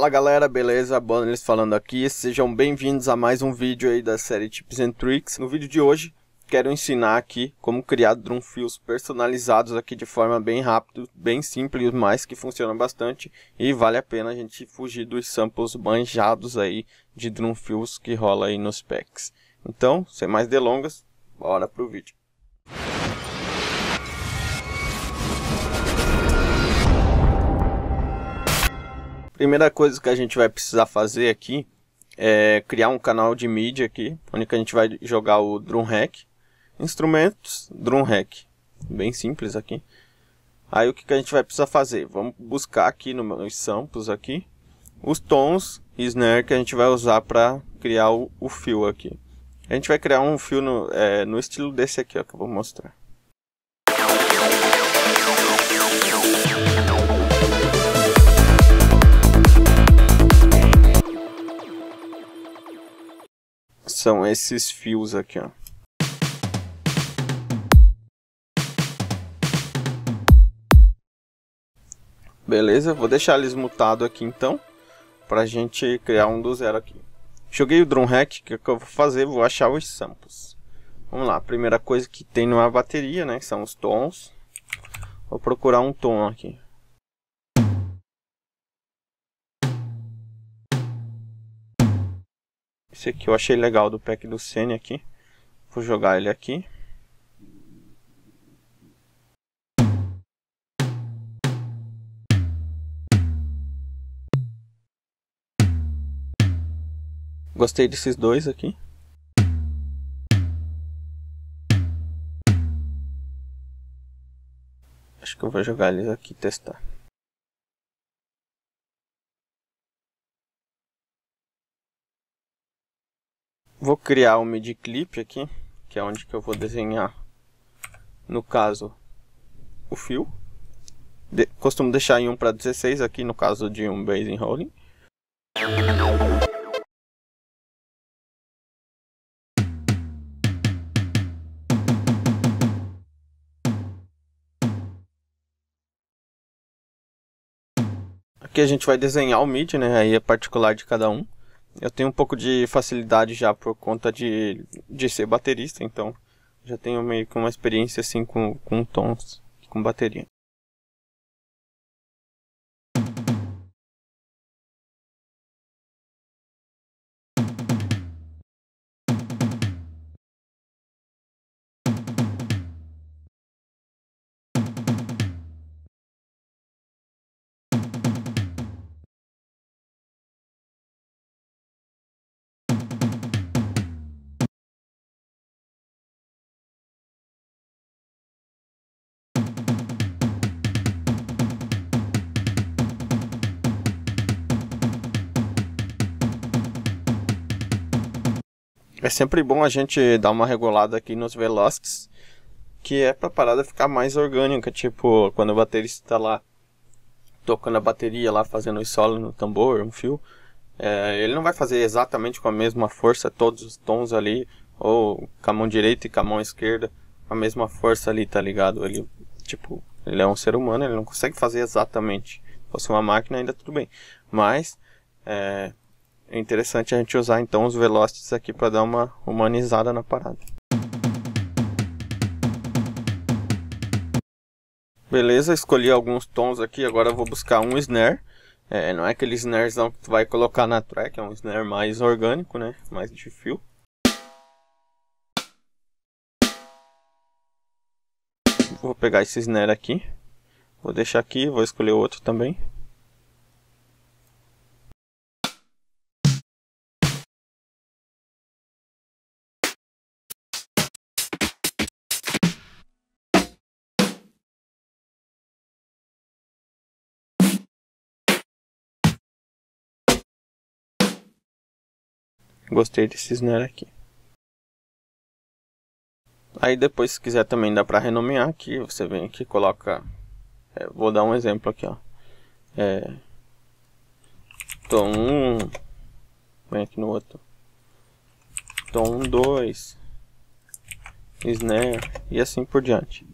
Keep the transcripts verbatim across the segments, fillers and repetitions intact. Fala galera, beleza? Boneless falando aqui, sejam bem-vindos a mais um vídeo aí da série Tips and Tricks. No vídeo de hoje, quero ensinar aqui como criar drum fills personalizados aqui de forma bem rápida, bem simples, mas que funciona bastante. E vale a pena a gente fugir dos samples manjados aí de drum fills que rola aí nos packs. Então, sem mais delongas, bora pro vídeo. Primeira coisa que a gente vai precisar fazer aqui é criar um canal de mídia aqui, onde que a gente vai jogar o drum rack, instrumentos, drum rack, bem simples aqui. Aí o que que a gente vai precisar fazer? Vamos buscar aqui no, nos samples aqui os tons e snare que a gente vai usar para criar o, o fill aqui. A gente vai criar um fill no, é, no estilo desse aqui, ó, que eu vou mostrar. São esses fios aqui, ó. Beleza, vou deixar eles mutado aqui então, pra gente criar um do zero aqui. Joguei o drum rack, que é o que eu vou fazer, vou achar os samples. Vamos lá, a primeira coisa que tem numa bateria, né, que são os tons. Vou procurar um tom aqui. Esse aqui eu achei legal do pack do Senna aqui. Vou jogar ele aqui. Gostei desses dois aqui. Acho que eu vou jogar eles aqui e testar. Vou criar um midi clip aqui, que é onde que eu vou desenhar, no caso, o fio. De costumo deixar em um para dezesseis aqui, no caso de um bass enrolling. Aqui a gente vai desenhar o midi, né? Aí é particular de cada um. Eu tenho um pouco de facilidade já por conta de, de ser baterista, então já tenho meio que uma experiência assim com, com tons, com bateria. É sempre bom a gente dar uma regulada aqui nos velocities, que é pra parada ficar mais orgânica, tipo, quando o baterista tá lá tocando a bateria, lá fazendo o solo no tambor, um fio, é, ele não vai fazer exatamente com a mesma força todos os tons ali, ou com a mão direita e com a mão esquerda, a mesma força ali, tá ligado? Ele, tipo, ele é um ser humano, ele não consegue fazer exatamente. Se fosse uma máquina ainda tudo bem, mas... É, É interessante a gente usar então os velocities aqui para dar uma humanizada na parada. Beleza, escolhi alguns tons aqui, agora eu vou buscar um snare. É, não é aquele snarezão que tu vai colocar na track, é um snare mais orgânico, né? Mais de fio. Vou pegar esse snare aqui, vou deixar aqui, vou escolher outro também. Gostei desse snare aqui. Aí depois, se quiser também dá pra renomear aqui. Você vem aqui e coloca... É, vou dar um exemplo aqui, ó. É, tom um. Vem aqui no outro. Tom dois. Snare. E assim por diante.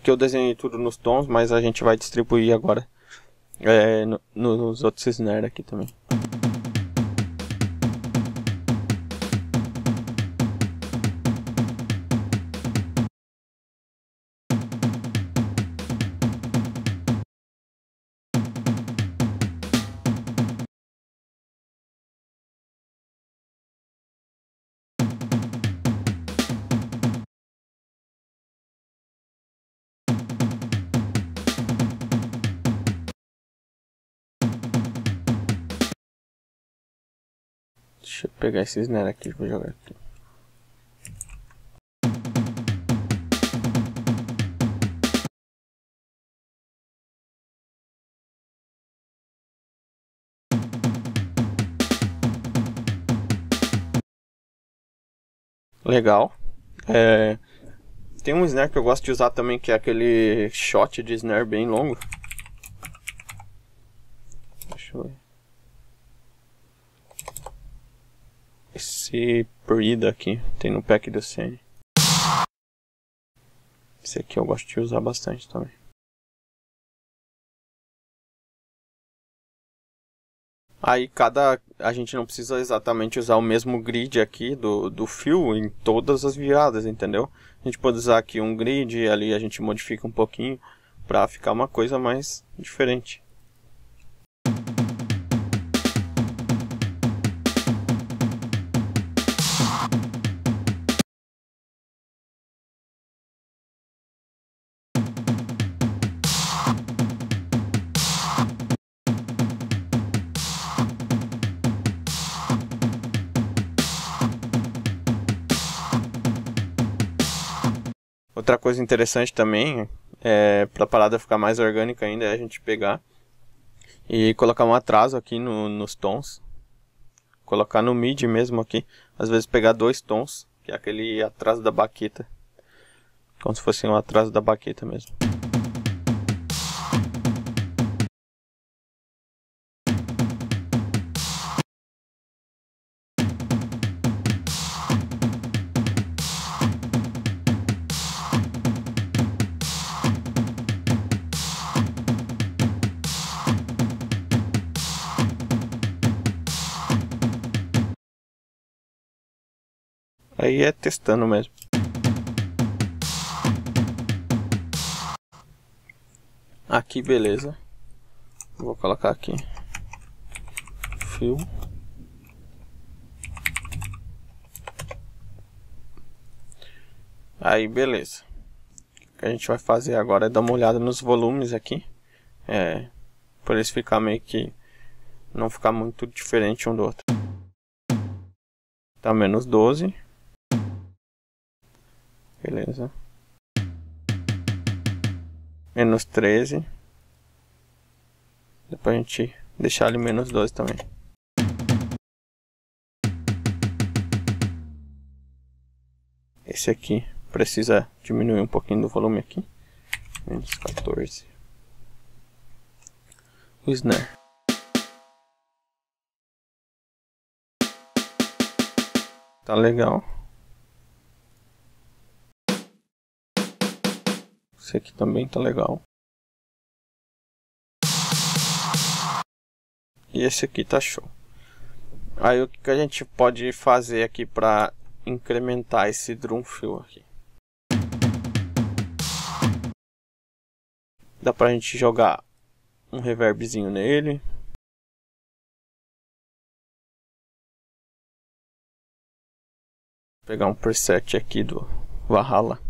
Aqui eu desenhei tudo nos tons, mas a gente vai distribuir agora é, no, nos outros snare aqui também. Deixa eu pegar esses snare aqui, vou jogar aqui. Legal. É, tem um snare que eu gosto de usar também, que é aquele shot de snare bem longo. Deixa eu ver. Esse Breed aqui, tem no pack do Senna. Esse aqui eu gosto de usar bastante também. Aí cada... a gente não precisa exatamente usar o mesmo grid aqui do, do fio em todas as viradas, entendeu? A gente pode usar aqui um grid e ali a gente modifica um pouquinho pra ficar uma coisa mais diferente. Outra coisa interessante também, é, para a parada ficar mais orgânica ainda, é a gente pegar e colocar um atraso aqui no, nos tons. Colocar no mid mesmo aqui, às vezes pegar dois tons, que é aquele atraso da baqueta. Como se fosse um atraso da baqueta mesmo. Aí é testando mesmo. Aqui, beleza. Vou colocar aqui. Fio. Aí, beleza. O que a gente vai fazer agora é dar uma olhada nos volumes aqui. É, por isso ficar meio que... não ficar muito diferente um do outro. Tá menos doze. Beleza. Menos treze. Depois a gente deixar ele menos doze também. Esse aqui precisa diminuir um pouquinho do volume aqui. Menos quatorze. O snare. Tá legal. Esse aqui também tá legal. E esse aqui tá show. Aí o que a gente pode fazer aqui para incrementar esse drum fill aqui? Dá pra gente jogar um reverbzinho nele. Vou pegar um preset aqui do Valhalla.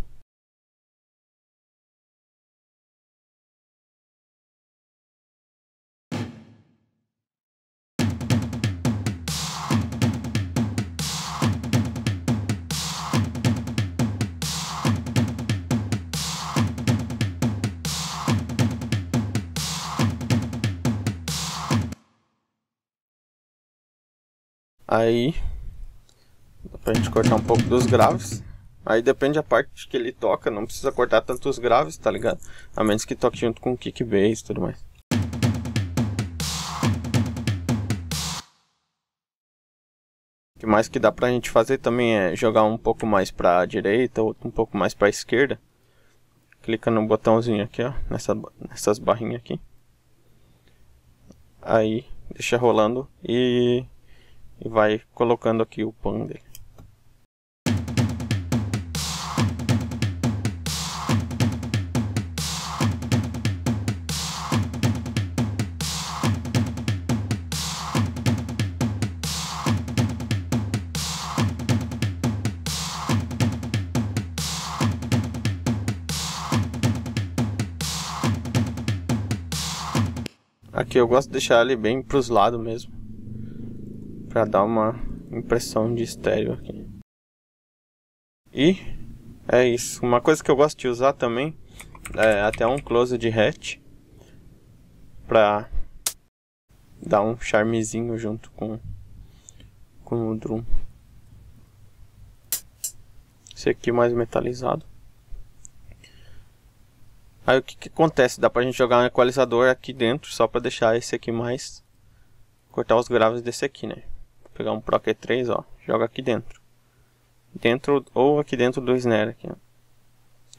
Aí dá pra gente cortar um pouco dos graves. Aí depende da parte que ele toca, não precisa cortar tantos graves, tá ligado? A menos que toque junto com o kick bass e tudo mais. O que mais que dá pra gente fazer também é jogar um pouco mais pra direita, outro um pouco mais pra esquerda. clica no botãozinho aqui, ó, nessa, nessas barrinhas aqui. Aí deixa rolando e, e vai colocando aqui o pão dele. Aqui eu gosto de deixar ele bem para os lados mesmo, para dar uma impressão de estéreo aqui. E é isso. Uma coisa que eu gosto de usar também é até um close de hatch, para dar um charmezinho junto com, com o drum. Esse aqui mais metalizado. Aí o que, que acontece? Dá pra gente jogar um equalizador aqui dentro, só pra deixar esse aqui mais... cortar os graves desse aqui, né? Vou pegar um Proquet três, ó. Joga aqui dentro. Dentro, ou aqui dentro do snare aqui, ó.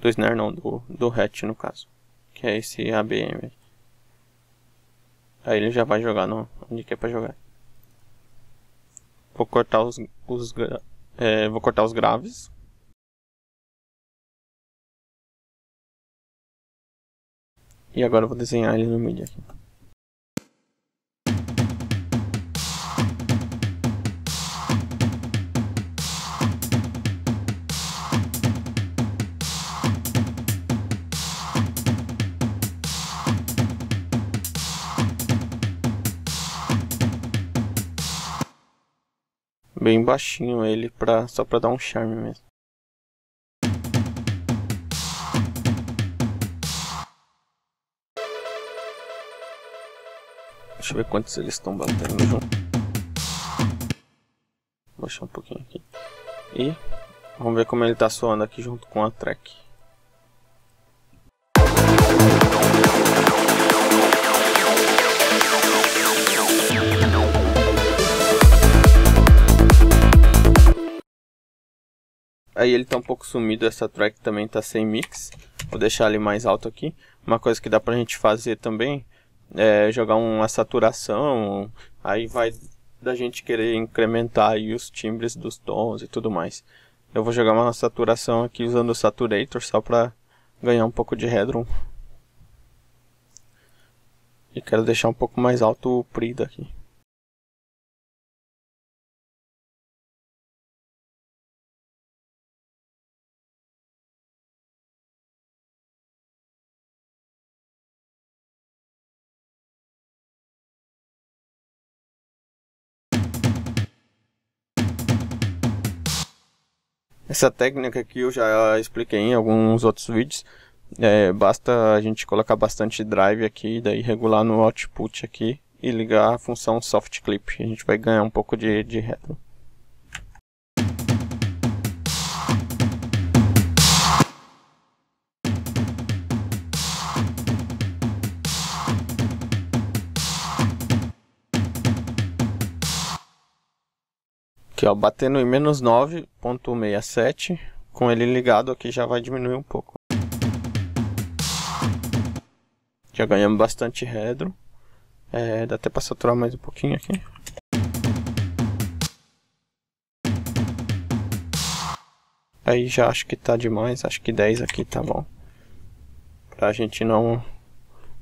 Do snare não, do, do hatch no caso. Que é esse A B M. Aí ele já vai jogar no, onde que é pra jogar. Vou cortar os... os é, vou cortar os graves. E agora eu vou desenhar ele no M I D I aqui. Bem baixinho ele, pra, só para dar um charme mesmo. Deixa eu ver quantos eles estão batendo junto. Vou baixar um pouquinho aqui. E vamos ver como ele está soando aqui junto com a track. Aí ele está um pouco sumido, essa track também está sem mix. Vou deixar ele mais alto aqui. Uma coisa que dá pra gente fazer também... É, jogar uma saturação, aí vai da gente querer incrementar aí os timbres dos tons e tudo mais. Eu vou jogar uma saturação aqui usando o saturator só para ganhar um pouco de headroom. E quero deixar um pouco mais alto o P R I daqui. Essa técnica aqui eu já expliquei em alguns outros vídeos. É, basta a gente colocar bastante drive aqui, daí regular no output aqui e ligar a função soft clip. A gente vai ganhar um pouco de, de retro. Aqui, ó, batendo em menos nove ponto sessenta e sete, com ele ligado aqui já vai diminuir um pouco. Já ganhamos bastante headroom, é, dá até para saturar mais um pouquinho aqui. Aí já acho que tá demais, acho que dez aqui tá bom. Pra gente não,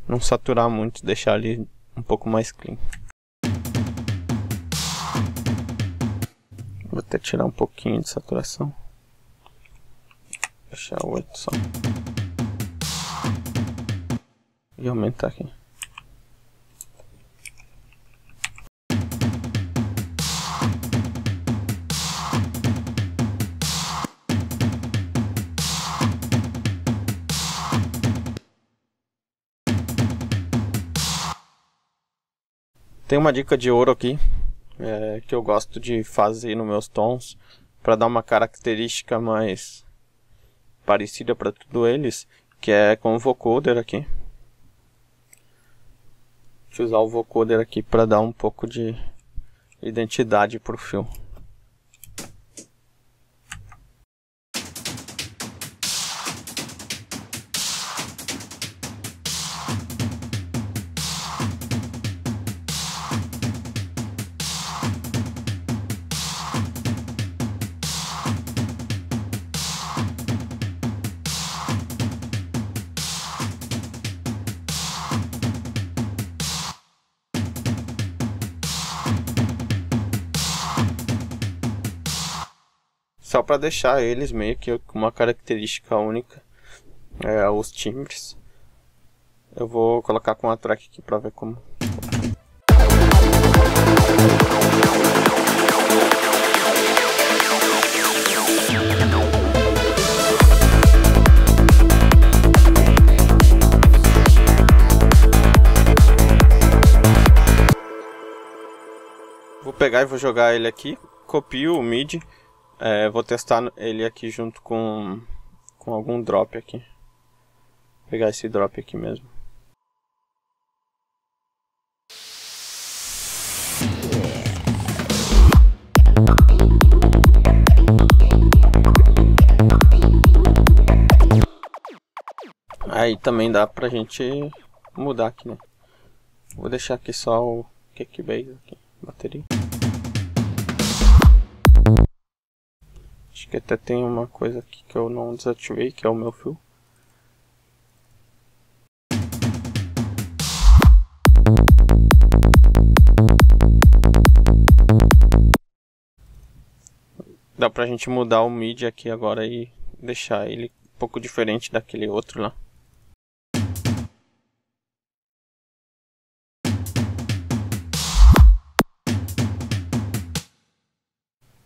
não saturar muito, deixar ali um pouco mais clean. Vou até tirar um pouquinho de saturação. Deixar oito só. E aumentar aqui. Tem uma dica de ouro aqui. É, que eu gosto de fazer nos meus tons para dar uma característica mais parecida para todos eles, que é com o vocoder aqui. Deixa eu usar o vocoder aqui para dar um pouco de identidade para o fio. só para deixar eles meio que com uma característica única, é, os timbres. Eu vou colocar com a track aqui para ver como. Vou pegar e vou jogar ele aqui, copio o midi, é, vou testar ele aqui junto com, com algum drop aqui. Vou pegar esse drop aqui mesmo. Aí também dá pra gente mudar aqui, né? Vou deixar aqui só o kickbase aqui, bateria. Acho que até tem uma coisa aqui que eu não desativei, que é o meu fio. Dá pra gente mudar o midi aqui agora e deixar ele um pouco diferente daquele outro lá.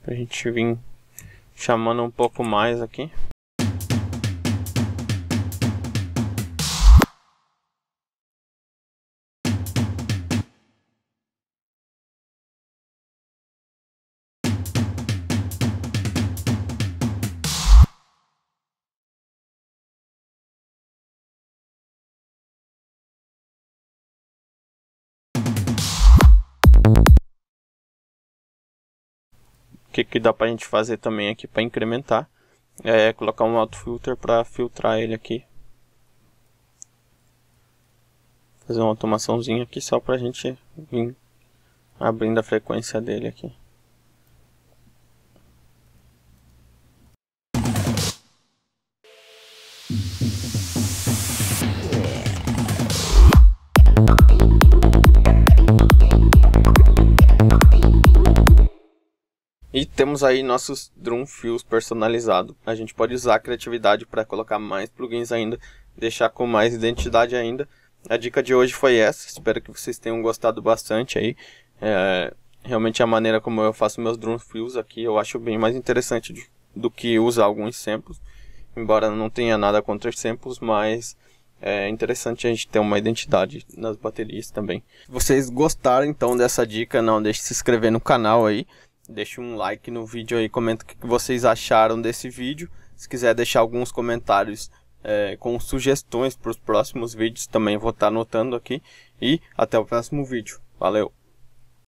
Pra gente vir chamando um pouco mais aqui. O que, que dá pra gente fazer também aqui para incrementar é colocar um auto filter para filtrar ele aqui, fazer uma automaçãozinha aqui só pra gente vir abrindo a frequência dele aqui. E temos aí nossos drum fills personalizados. A gente pode usar a criatividade para colocar mais plugins ainda, deixar com mais identidade ainda. A dica de hoje foi essa, espero que vocês tenham gostado bastante aí. É, realmente a maneira como eu faço meus drum fills aqui eu acho bem mais interessante de, do que usar alguns samples. Embora não tenha nada contra os samples, mas é interessante a gente ter uma identidade nas baterias também. Se vocês gostaram então dessa dica, não deixe de se inscrever no canal aí. Deixe um like no vídeo aí, comenta o que vocês acharam desse vídeo. Se quiser deixar alguns comentários é, com sugestões para os próximos vídeos, também vou estar anotando aqui. E até o próximo vídeo. Valeu!